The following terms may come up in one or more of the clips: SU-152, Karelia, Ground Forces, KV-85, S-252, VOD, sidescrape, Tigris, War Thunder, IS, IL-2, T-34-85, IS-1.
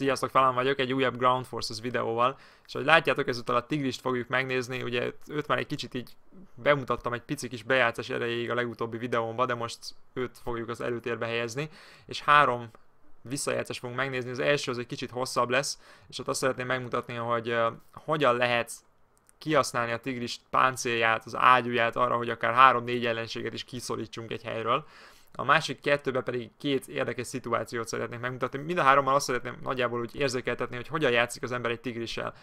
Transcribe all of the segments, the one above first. Sziasztok, Falán vagyok egy újabb Ground Forces videóval, és ahogy látjátok, ezúttal a Tigrist fogjuk megnézni, ugye őt már egy kicsit így bemutattam egy pici kis bejátszás erejéig a legutóbbi videómban, de most őt fogjuk az előtérbe helyezni, és három visszajátszást fogunk megnézni, az első az egy kicsit hosszabb lesz, és ott azt szeretném megmutatni, hogy hogyan lehet kihasználni a Tigris páncélját, az ágyúját arra, hogy akár 3-4 ellenséget is kiszorítsunk egy helyről. A másik kettőben pedig két érdekes szituációt szeretnék megmutatni. Mind a hárommal azt szeretném nagyjából úgy érzékeltetni, hogy hogyan játszik az ember egy Tigrissel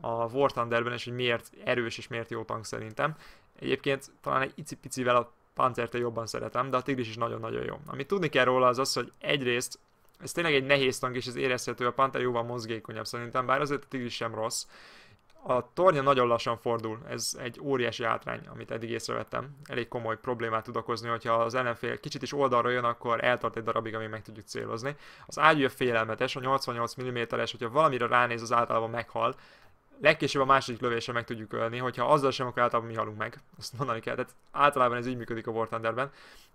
a War Thunderben, és hogy miért erős és miért jó tank szerintem. Egyébként talán egy icipicivel a Panzertől jobban szeretem, de a Tigris is nagyon-nagyon jó. Amit tudni kell róla az az, hogy egyrészt ez tényleg egy nehéz tank, és ez érezhető, a Panther jóval mozgékonyabb szerintem, bár azért a Tigris sem rossz. A tornya nagyon lassan fordul, ez egy óriási hátrány, amit eddig észrevettem. Elég komoly problémát tud okozni, hogyha az ellenfél kicsit is oldalra jön, akkor eltart egy darabig, amíg meg tudjuk célozni. Az ágyúja félelmetes, a 88 mm-es, hogyha valamire ránéz, az általában meghal. Legkésőbb a második lövésre meg tudjuk ölni, hogyha azzal sem, akkor általában mi halunk meg. Azt mondani kell, tehát általában ez így működik a War Thunderben,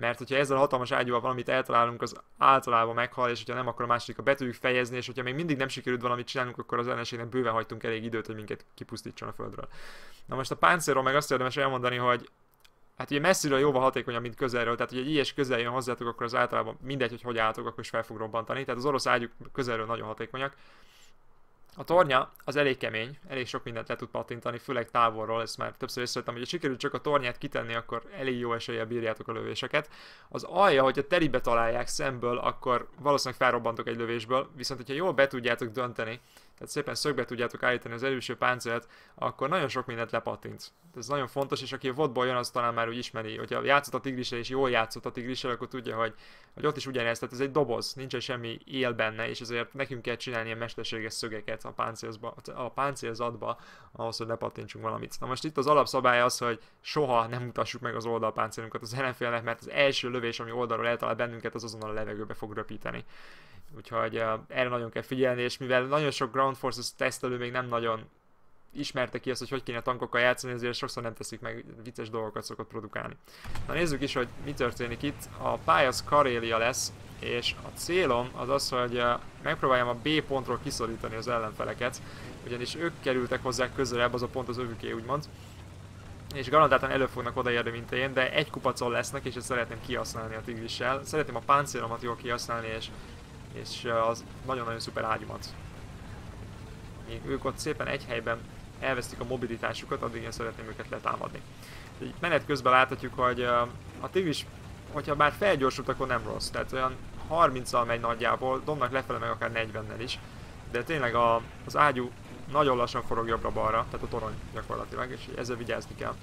mert hogyha ezzel a hatalmas ágyúval valamit eltalálunk, az általában meghal, és hogyha nem, akkor a másodikra be tudjuk fejezni, és hogyha még mindig nem sikerült valamit csinálnunk, akkor az ellenségnek bőven hagytunk elég időt, hogy minket kipusztítson a földről. Na most a páncélról meg azt érdemes elmondani, hogy hát ugye messziről jóval hatékonyabb, mint közelről, tehát hogy egy IS közel jön hozzátok, akkor az általában mindegy, hogy hogy álltok, akkor is fel fog robbantani, tehát az orosz ágyúk közelről nagyon hatékonyak. A tornya az elég kemény, elég sok mindent le tud pattintani, főleg távolról, ezt már többször észrevettem, hogy ha sikerül csak a tornyát kitenni, akkor elég jó eséllyel bírjátok a lövéseket. Az alja, hogyha telibe találják szemből, akkor valószínűleg felrobbantok egy lövésből, viszont hogyha jól be tudjátok dönteni, tehát szépen szögbe tudjátok állítani az előső páncélt, akkor nagyon sok mindent lepattint. Ez nagyon fontos, és aki a VOD-ból jön, az talán már úgy ismeri, hogyha játszott a Tigrissel és jól játszott a Tigrissel, akkor tudja, hogy ott is ugyanezt, tehát ez egy doboz, nincsen semmi él benne, és ezért nekünk kell csinálni ilyen mesterséges szögeket a páncélzatba, ahhoz, hogy lepattintsunk valamit. Na most itt az alapszabály az, hogy soha nem mutassuk meg az oldalpáncélunkat az ellenfélnek, mert az első lövés, ami oldalról eltalál bennünket, az azonnal a levegőbe fog röpíteni. Úgyhogy erre nagyon kell figyelni, és mivel nagyon sok Ground Forces tesztelő még nem nagyon ismerte ki azt, hogy kéne tankokkal játszani, ezért sokszor nem teszik meg, vicces dolgokat szokott produkálni. Na nézzük is, hogy mi történik itt. A pálya az Karelia lesz, és a célom az az, hogy megpróbáljam a B pontról kiszorítani az ellenfeleket, ugyanis ők kerültek hozzá közelebb, az a pont az övüké úgymond, és garantáltan elő fognak odaérni, mint én, de egy kupacon lesznek, és ezt szeretném kihasználni a Tigrissel. Szeretném a páncélomat jól kihasználni, és az nagyon-nagyon szuper ágyumat. Még ők ott szépen egy helyben elvesztik a mobilitásukat, addig én szeretném őket letámadni. Így menet közben láthatjuk, hogy a Tigris, hogyha már felgyorsult, akkor nem rossz. Tehát olyan 30-al megy nagyjából, dobnak lefele meg akár 40-nel is. De tényleg az ágyú nagyon lassan forog jobbra-balra, tehát a torony gyakorlatilag, és ezzel vigyázni kell.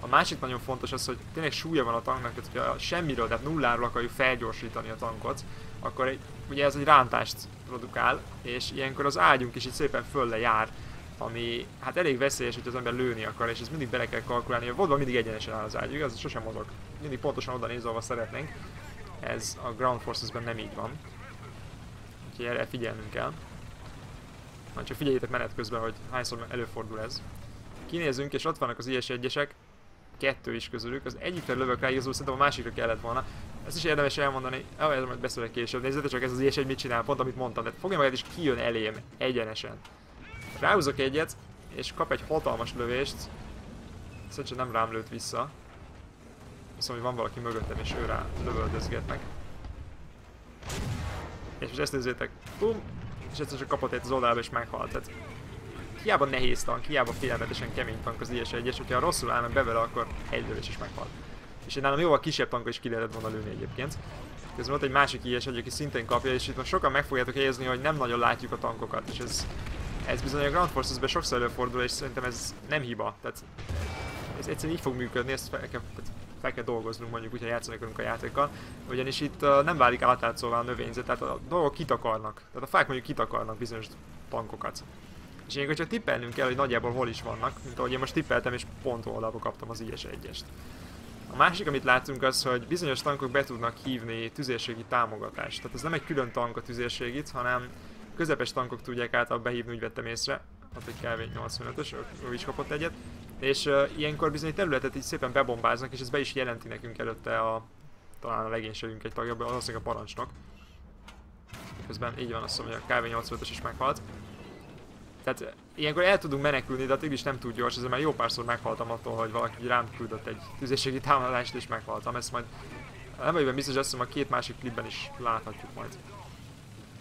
A másik nagyon fontos az, hogy tényleg súlya van a tanknak, tehát hogyha semmiről, tehát nulláról akarjuk felgyorsítani a tankot, akkor ugye ez egy rántást produkál, és ilyenkor az ágyunk is így szépen fölle jár, ami hát elég veszélyes, hogy az ember lőni akar, és ez mindig bele kell kalkulálni, hogy vodban mindig egyenesen áll az ágy, igaz? Sosem mozog. Mindig pontosan oda néz, ahova szeretnénk. Ez a Ground Forces-ben nem így van. Úgyhogy erre figyelnünk kell. Na, csak figyeljétek menet közben, hogy hányszor előfordul ez. Kinézünk, és ott vannak az IS-1-esek, kettő is közülük, az egyikre lövök rá, igazul szerintem a másikra kellett volna. Ezt is érdemes elmondani, ez majd beszélek később, nézzétek csak, ez az IS-1 mit csinál, pont amit mondtam, de fogja magát, és kijön elém, egyenesen. Ráhúzok egyet, és kap egy hatalmas lövést. Szerintem nem rám lőtt vissza. Azt mondom, hogy van valaki mögöttem, és ő rá lövöldözgetnek. És most ezt nézzétek, bum, és egyszer csak kapott egy az oldalába, és meghalt. Tehát hiába nehéz tank, hiába félelmetesen kemény tank az IS-1, és hogyha rosszul állnak be vele, akkor egy lövés is meghalt. És én nálam jóval kisebb tankot is ki lehetett volna lőni egyébként. Közben ott egy másik IS-1, aki szintén kapja, és itt most sokan meg fogjátok helyezni, hogy nem nagyon látjuk a tankokat, és ez bizony a Ground Forces-ben sokszor előfordul, és szerintem ez nem hiba. Tehát ez egyszerűen így fog működni, ezt fel kell dolgoznunk, mondjuk, hogyha játszani akarunk a játékkal. Ugyanis itt nem válik átlátszóvá a növényzet, tehát a dolgok kitakarnak. Tehát a fák mondjuk kitakarnak bizonyos tankokat. És ilyenkor csak tippelnünk kell, hogy nagyjából hol is vannak, mint ahogy én most tippeltem, és pont oldalba kaptam az IS-1-est. A másik, amit látunk, az, hogy bizonyos tankok be tudnak hívni tüzérségi támogatást. Tehát ez nem egy külön tank a tüzérségit, hanem közepes tankok tudják által behívni, úgy vettem észre. Ott egy KV-85-ös, ő is kapott egyet. És ilyenkor bizony területet így szépen bebombáznak, és ez be is jelenti nekünk előtte talán a legénységünk egy tagja, valószínűleg a parancsnok. közben így van, azt mondom, hogy a KV-85-ös is meghalt. Tehát ilyenkor el tudunk menekülni, de a Tigris nem túl gyors, ezért már jó párszor meghaltam attól, hogy valaki rám küldött egy tüzérségi támadást, és meghaltam. Ezt majd nem vagyok biztos, hogy azt mondom, a két másik klipben is láthatjuk majd.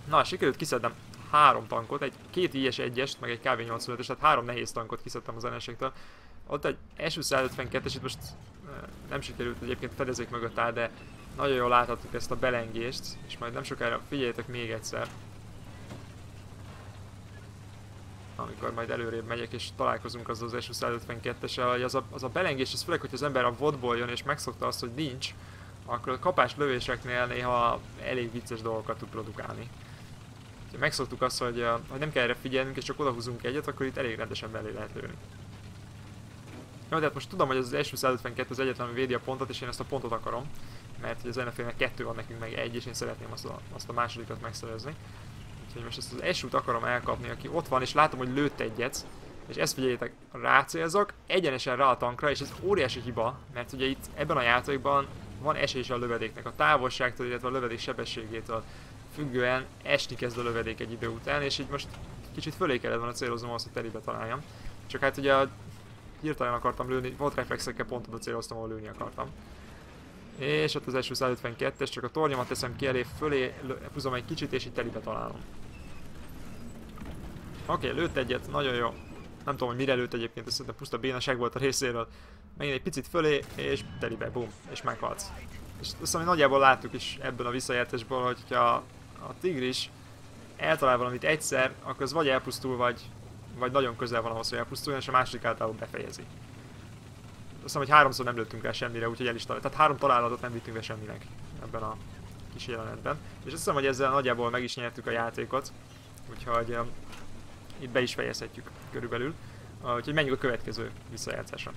Na, sikerült kiszednem 3 tankot, egy 2 IS-1-est, meg egy KV-85-est, tehát 3 nehéz tankot kiszedtem az ellenségtől. Ott egy SU-152-es, itt most nem sikerült egyébként fedezék mögött áll, de nagyon jól láthattuk ezt a belengést, és majd nem sokára figyeljétek még egyszer. Amikor majd előrébb megyek és találkozunk azzal az SU-152-essel, hogy az a belengés, ez főleg, hogy az ember a vodból jön és megszokta azt, hogy nincs, akkor a kapás lövéseknél néha elég vicces dolgokat tud produkálni. Ha megszoktuk azt, hogy nem kell erre figyelnünk és csak odahúzunk egyet, akkor itt elég rendesen belé lehet lőni. Jó, tehát most tudom, hogy az SU-152 az egyetlen védi a pontot, és én ezt a pontot akarom, mert az ellenfélnek 2 van, nekünk meg 1, és én szeretném azt a másodikat megszerezni. Úgyhogy most ezt az SU-t akarom elkapni, aki ott van, és látom, hogy lőtt egyet, és ezt figyeljétek, rácélzok, egyenesen rá a tankra, és ez óriási hiba, mert ugye itt ebben a játékban van esély is a lövedéknek, a távolságtól, illetve a lövedék sebességétől függően esni kezd a lövedék egy idő után, és így most kicsit fölé kellett volna céloznom azt, hogy telibe találjam. Csak hát ugye hirtelen akartam lőni, volt reflexekkel pont oda céloztam, ahol lőni akartam. És ott az első 152-es, csak a tornyomat teszem ki elé, fölé húzom egy kicsit, és itt telibe találom. Oké, lőtt egyet, nagyon jó. Nem tudom, hogy mire lőtt egyébként, ez puszta bénaság volt a részéről. Megint egy picit fölé, és telibe, bum, és meghalsz. És azt, ami nagyjából láttuk is ebből a visszajeltésből, hogyha a Tigris eltalál valamit egyszer, akkor az vagy elpusztul, vagy nagyon közel van ahhoz, hogy elpusztuljon, és a másik általában befejezi. Azt hiszem, hogy 3-szor nem lőttünk rá semmire, úgyhogy el is talált. Tehát 3 találatot nem vittünk be semminek ebben a kis jelenetben. És azt hiszem, hogy ezzel nagyjából meg is nyertük a játékot, úgyhogy itt be is fejezhetjük körülbelül. Úgyhogy menjünk a következő visszajátszásra.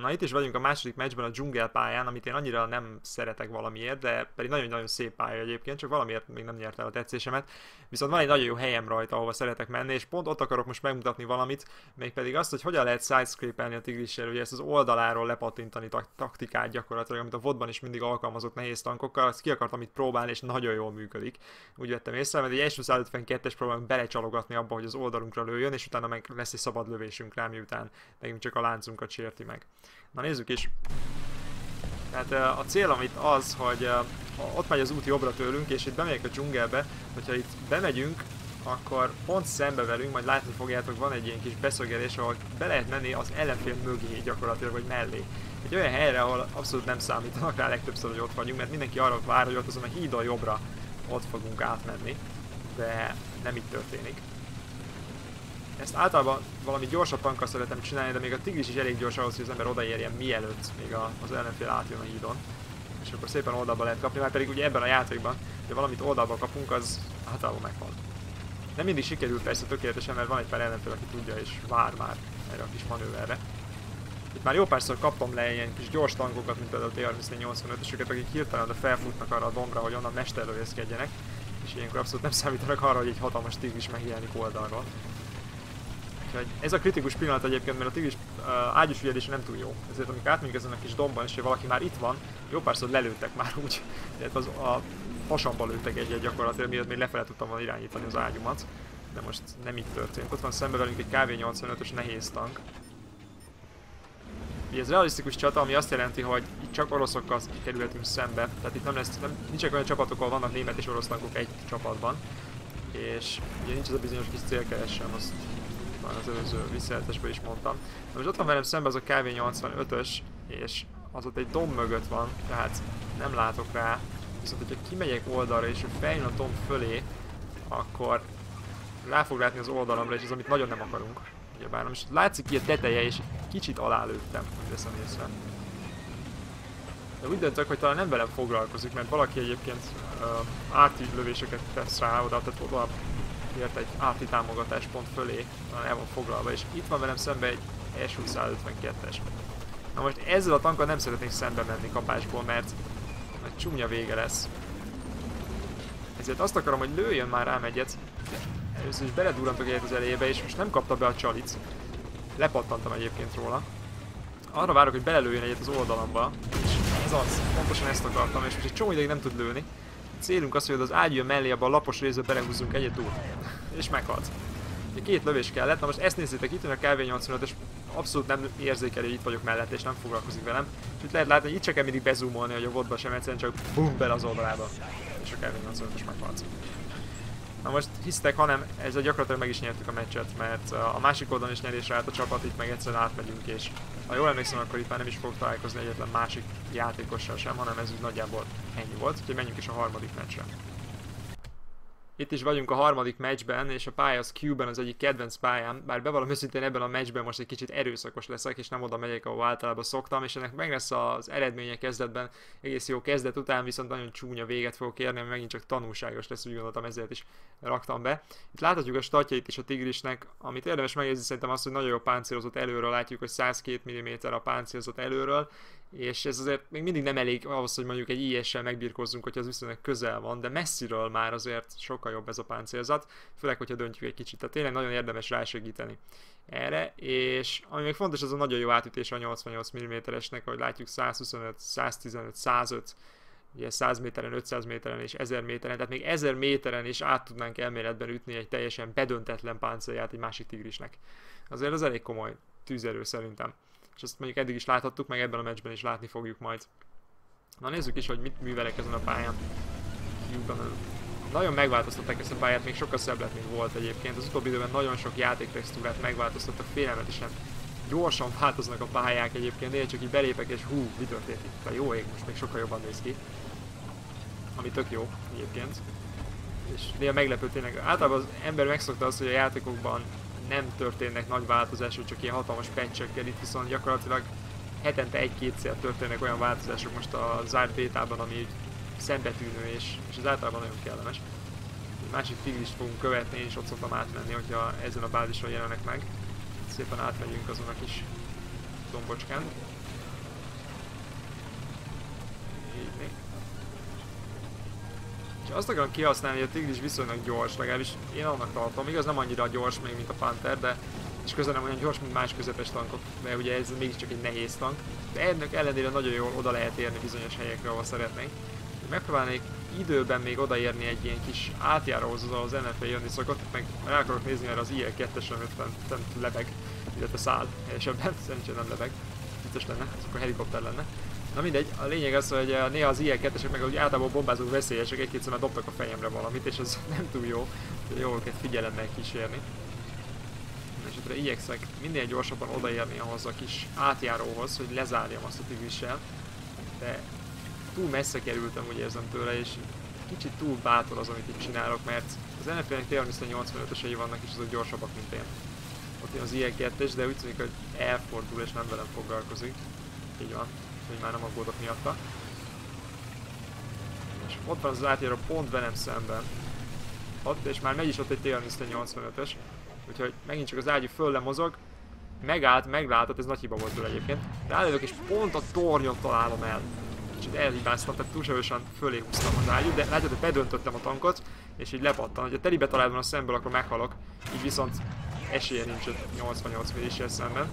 Na, itt is vagyunk a második meccsben a dzsungel pályán, amit én annyira nem szeretek valamiért, de pedig nagyon-nagyon szép pálya egyébként, csak valamiért még nem nyert el a tetszésemet. Viszont van egy nagyon jó helyem rajta, ahova szeretek menni, és pont ott akarok most megmutatni valamit, mégpedig azt, hogy hogyan lehet sidescrape-elni a Tigrissel, ugye ezt az oldaláról lepattintani taktikát gyakorlatilag, amit a vodban is mindig alkalmazott nehéz tankokkal, azt ki akartam itt próbálni, és nagyon jól működik. Úgy vettem észre, mert egy SU-152-es próbálunk belecsalogatni abba, hogy az oldalunkra lőjön, és utána meg lesz egy szabad lövésünk rá, miután nekünk csak a láncunkat sérti meg. Na, nézzük is. Tehát a célom itt az, hogy ott megy az út jobbra tőlünk, és itt bemegyek a dzsungelbe. Hogyha itt bemegyünk, akkor pont szembe velünk, majd látni fogjátok, van egy ilyen kis beszögelés, ahol be lehet menni az ellenfél mögé gyakorlatilag, vagy mellé. Egy olyan helyre, ahol abszolút nem számítanak rá legtöbbször, hogy ott vagyunk, mert mindenki arra vár, hogy ott azon a hídon jobbra ott fogunk átmenni. De nem így történik. Ezt általában valami gyorsabb tankkal szeretem csinálni, de még a Tigris is elég gyors ahhoz, hogy az ember odaérjen mielőtt még az ellenfél átjön a hídon. És akkor szépen oldalba lehet kapni, már pedig ugye ebben a játékban, ha valamit oldalba kapunk, az általában meghalt. Nem mindig sikerül persze tökéletesen, mert van egy pár ellenfél, aki tudja és vár már erre a kis manőverre. Itt már jó párszor kaptam le ilyen kis gyors tankokat, mint például a T-34-85-ösöket, akik hirtelen oda felfutnak arra a dombra, hogy onnan mesterlövészkedjenek, és ilyenkor abszolút nem számítanak arra, hogy egy hatalmas Tigris megjelenik oldalról. Ez a kritikus pillanat egyébként, mert a Tigris ágyúsügyelése nem túl jó. Ezért amikor átmegyünk ezen a kis domban, és ha valaki már itt van, jó párszor lelőttek már úgy. Tehát a hasamba lőttek egy-egy gyakorlatilag, miért még lefelé tudtam volna irányítani az ágyumat. De most nem így történt. Ott van szembe velünk egy KV-85-ös nehéz tank. Ugye ez realisztikus csata, ami azt jelenti, hogy itt csak oroszokkal kerülhetünk szembe. Tehát itt nincsenek olyan csapatok, ahol vannak német és orosz tankok egy csapatban. És ugye nincs ez a bizonyos kis célkeres sem, azt már az előző visszajeltésből is mondtam. Na most ott van velem szemben az a KV-85-ös, és az ott egy domb mögött van, tehát nem látok rá. Viszont hogyha kimegyek oldalra és feljön a domb fölé, akkor rá fog látni az oldalamra, és ez amit nagyon nem akarunk. Ugyebár most látszik ki a teteje, és kicsit alálőttem, hogy veszem észre. De úgy döntök, hogy talán nem velem foglalkozik, mert valaki egyébként árti lövéseket tesz rá oda, tehát oda ért egy árti támogatás pont fölé, el van foglalva, és itt van velem szembe egy SU-152-es. Na most ezzel a tankkal nem szeretnék szembe menni kapásból, mert csúnya vége lesz. Ezért azt akarom, hogy lőjön már rám egyet. Először is beledurrantok egyet az elejébe, és most nem kapta be a csalit. Lepattantam egyébként róla. Arra várok, hogy belelőjön egyet az oldalamba, és ez az, pontosan ezt akartam, és most egy csomó ideig nem tud lőni. Célunk az, hogy az ágyjön mellé, abban a lapos részbe belehúzzunk egyet túl. És meghalt. Két lövés kellett. Na most ezt nézzétek, itt van a KV-85, és abszolút nem érzékeli, hogy itt vagyok mellette, és nem foglalkozik velem. És itt lehet látni, hogy itt csak kell mindig bezúmolni, hogy a vodba sem egyszerűen csak bum bele az oldalába. És a KV-85-es meghalt. Na most hisztek, hanem ezzel gyakorlatilag meg is nyertük a meccset, mert a másik oldalon is nyerésre állt a csapat, itt meg egyszerűen átmegyünk, és ha jól emlékszem, akkor itt már nem is fog találkozni egyetlen másik játékossal sem, hanem ez úgy nagyjából ennyi volt, úgyhogy menjünk is a harmadik meccsre. Itt is vagyunk a harmadik meccsben, és a pálya az Q-ben az egyik kedvenc pályám, bár bevallom őszintén ebben a meccsben most egy kicsit erőszakos leszek, és nem oda megyek, ahol általában szoktam, és ennek meg lesz az eredménye kezdetben, egész jó kezdet után, viszont nagyon csúnya véget fogok érni, ami megint csak tanulságos lesz, úgy gondoltam, ezért is raktam be. Itt láthatjuk a statjait is a Tigrisnek, amit érdemes megjegyezni szerintem azt, hogy nagyon jó páncélozott előről, látjuk, hogy 102 mm a páncélozott előről, és ez azért még mindig nem elég ahhoz, hogy mondjuk egy IS-sel megbirkózzunk, hogyha az viszonylag közel van, de messziről már azért sokkal jobb ez a páncélzat, főleg, hogyha döntjük egy kicsit, tehát tényleg nagyon érdemes rásegíteni erre, és ami még fontos, az a nagyon jó átütés a 88 mm-esnek, ahogy látjuk 125, 115, 105, ugye 100 méteren, 500 méteren és 1000 méteren, tehát még 1000 méteren is át tudnánk elméletben ütni egy teljesen bedöntetlen páncélját egy másik Tigrisnek. Azért az elég komoly tűzerő szerintem. És ezt mondjuk eddig is láthattuk, meg ebben a meccsben is látni fogjuk majd. Na nézzük is, hogy mit művelek ezen a pályán. Nagyon megváltoztatták ezt a pályát, még sokkal szebb lett, mint volt egyébként. Az utóbbi időben nagyon sok játéktextúrát megváltoztattak, félelmetesen gyorsan változnak a pályák egyébként. Én csak így belépek és hú, mi történt itt? A jó ég most még sokkal jobban néz ki. Ami tök jó egyébként. És néha meglepő tényleg. Általában az ember megszokta azt, hogy a játékokban nem történnek nagy változások, csak ilyen hatalmas patch-ekkel, itt viszont gyakorlatilag hetente egy-kétszer történnek olyan változások most a zárt bétában, ami így szembetűnő, és az általában nagyon kellemes. Egy másik Tigrist fogunk követni, és ott szoktam átmenni, hogyha ezen a bázison jelenek meg. Szépen átmegyünk azon a kis dombocskán. Így még. Azt akarom kihasználni, hogy a Tigris viszonylag gyors, legalábbis én annak tartom, igaz nem annyira gyors még, mint a Panther, de és közel nem olyan gyors, mint más közepes tankok, mert ugye ez mégiscsak egy nehéz tank, de ennek ellenére nagyon jól oda lehet érni bizonyos helyekre, ahol szeretnénk. Megpróbálnék időben még odaérni egy ilyen kis átjáróhoz, az ellenfél jönni szokott, meg rá akarok nézni, mert az IL-2-esre lebeg, illetve száll helyesebben, szerintem nem lebeg, biztos lenne, ez akkor helikopter lenne. Na mindegy, a lényeg az, hogy néha az IL-2-esek meg úgy általában bombázók veszélyesek, egy-kétszer már dobtak a fejemre valamit, és ez nem túl jó, de jó őket figyelemmel kísérni. És utána igyekszek minél gyorsabban odaérni ahhoz a kis átjáróhoz, hogy lezárjam azt a Tigrissel, de túl messze kerültem, úgy érzem tőle, és kicsit túl bátor az, amit itt csinálok, mert az NFL-nek tényleg 85-esei vannak, és azok gyorsabbak, mint én. Ott jön az IL-2-es, de úgy tűnik, hogy elfordul, és nem velem foglalkozik. Így van. Hogy már nem aggódok miatta. És ott van az átjáró pont velem szemben. Ott, és már megy is ott egy T-85-es. Úgyhogy megint csak az ágyú föl mozog. Megállt, meglátott, ez nagy hiba volt tőle egyébként. Rájövök és pont a tornyot találom el. Kicsit elhibáztam, tehát túlságosan fölé húztam az ágyút, de látjátok, bedöntöttem a tankot, és így lepattan. Ha telibe találom a szemből, akkor meghalok. Így viszont esélye nincs 88 mélységgel szemben.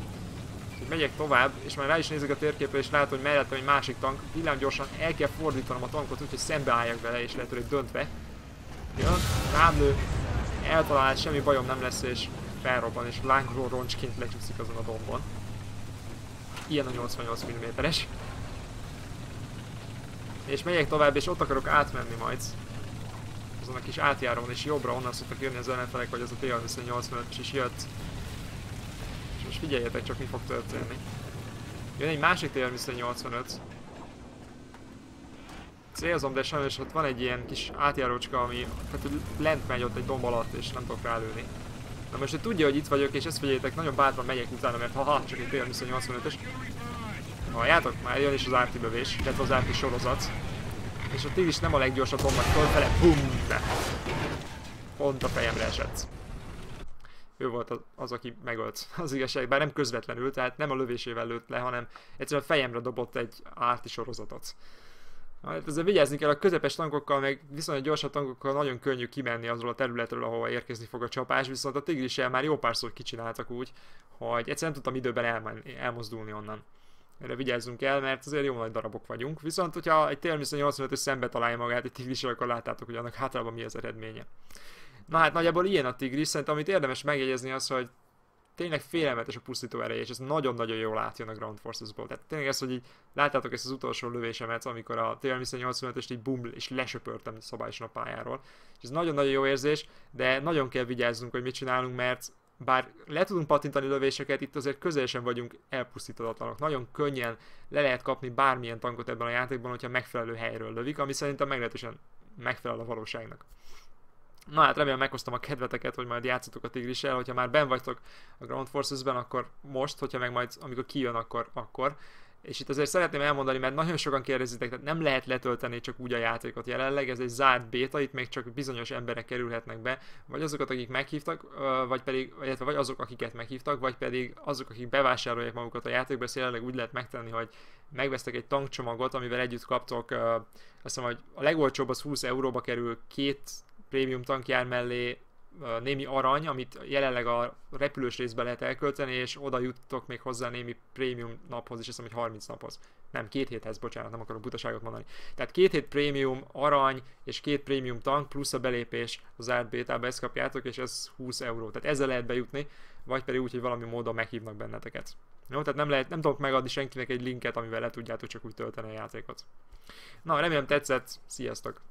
Megyek tovább, és már rá is nézek a térképre, és látom, hogy mellettem egy másik tank. Villámgyorsan el kell fordítanom a tankot, úgyhogy szembeálljak vele, és lehetőleg döntve. Jön, rám lő, eltalálás, semmi bajom nem lesz, és felrobban, és lángoló roncsként lecsúszik azon a dombon. Ilyen a 88 mm-es. És megyek tovább, és ott akarok átmenni majd. Azon a kis átjárón, és jobbra onnan szoktak jönni az ellenfelek, hogy az a T-85-es is jött. És figyeljetek csak, mi fog történni. Jön egy másik TM-85. Célzom, de sajnos ott van egy ilyen kis átjárócska, ami hát lent megy ott egy domb alatt, és nem tudok rálőni. Na most, hogy tudja, hogy itt vagyok, és ezt figyeljétek, nagyon bátran megyek utána, mert ha csak egy TM-85-ös. Halljátok? Már jön is az árti bövés, illetve az árti sorozat. És a Tigris nem a leggyorsabb bomba, fölfele, bum! De. Pont a fejemre esett. Ő volt az, aki megölt az igazság, bár nem közvetlenül, tehát nem a lövésével lőtt le, hanem egyszerűen fejemre dobott egy árti sorozatot. Hát ezzel vigyázni kell, a közepes tankokkal, meg viszonylag gyorsabb tankokkal nagyon könnyű kimenni azról a területről, ahova érkezni fog a csapás, viszont a Tigrissel már jó párszor kicsináltak úgy, hogy egyszerűen nem tudtam időben elmozdulni onnan. Erre vigyázzunk el, mert azért jó nagy darabok vagyunk. Viszont, hogyha egy TM-85-ös szembe találja magát egy Tigrissel, akkor láttátok, hogy annak hátrában mi az eredménye. Na hát nagyjából ilyen a Tigris, szerintem amit érdemes megjegyezni az, hogy tényleg félelmetes a pusztító ereje, és ez nagyon-nagyon jól átjön a Ground Forcesból. Tehát tényleg ez, hogy így láttátok ezt az utolsó lövésemet, amikor a TM-85-öst így bum, és lesöpörtem szabályosan a pályáról. És ez nagyon-nagyon jó érzés, de nagyon kell vigyáznunk, hogy mit csinálunk, mert bár le tudunk pattintani lövéseket, itt azért közelesen vagyunk elpusztíthatatlanok. Nagyon könnyen le lehet kapni bármilyen tankot ebben a játékban, hogyha megfelelő helyről lövik, ami szerintem meglehetősen megfelel a valóságnak. Na hát remélem meghoztam a kedveteket, hogy majd játszatok a Tigrissel, hogyha már benn vagytok a Ground Forces-ben, akkor most, hogyha meg majd amikor kijön, akkor. És itt azért szeretném elmondani, mert nagyon sokan kérdezitek, tehát nem lehet letölteni csak úgy a játékot jelenleg, ez egy zárt béta, itt még csak bizonyos emberek kerülhetnek be, vagy azokat, akik meghívtak, vagy pedig, illetve vagy azok, akiket meghívtak, vagy pedig azok, akik bevásárolják magukat a játékba, ezt jelenleg úgy lehet megtenni, hogy megvesztek egy tankcsomagot, amivel együtt kaptok, azt hiszem, hogy a legolcsóbb az 20 euróba kerül, két prémium tankjár mellé némi arany, amit jelenleg a repülős részben lehet elkölteni, és oda juttok még hozzá némi prémium naphoz, és azt hiszem, hogy 30 naphoz. Nem, 2 héthez, bocsánat, nem akarok butaságot mondani. Tehát 2 hét prémium arany, és 2 prémium tank, plusz a belépés az zárt bétába, ezt kapjátok, és ez 20 euró. Tehát ezzel lehet bejutni, vagy pedig úgy, hogy valami módon meghívnak benneteket. Jó, tehát nem tudok megadni senkinek egy linket, amivel le tudjátok csak úgy tölteni a játékot. Na, remélem tetszett, sziasztok!